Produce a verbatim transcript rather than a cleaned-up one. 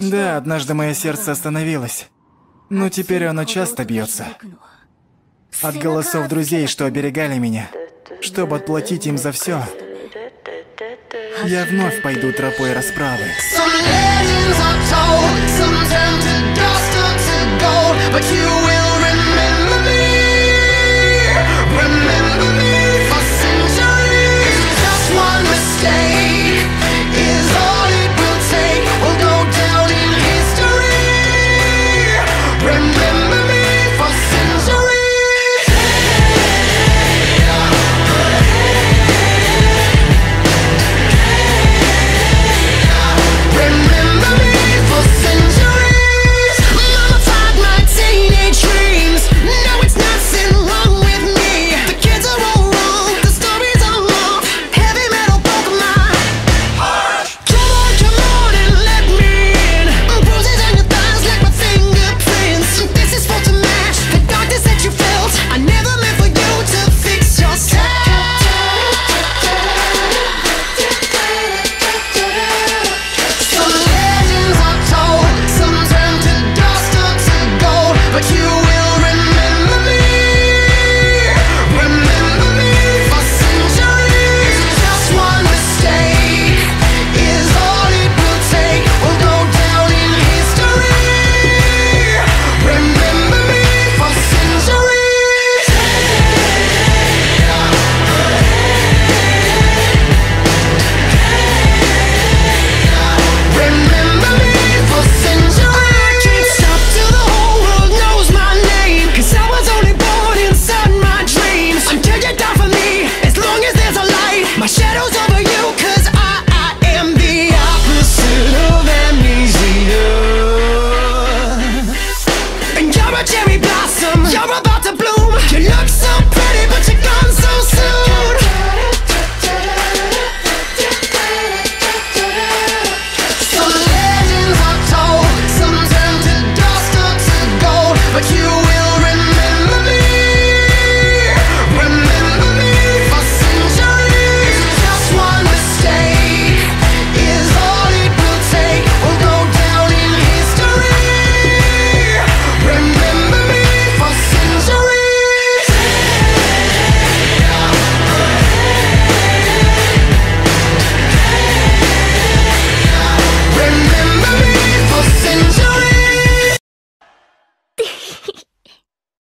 Да, однажды мое сердце остановилось, но теперь оно часто бьется. От голосов друзей, что оберегали меня, чтобы отплатить им за все, я вновь пойду тропой расправы.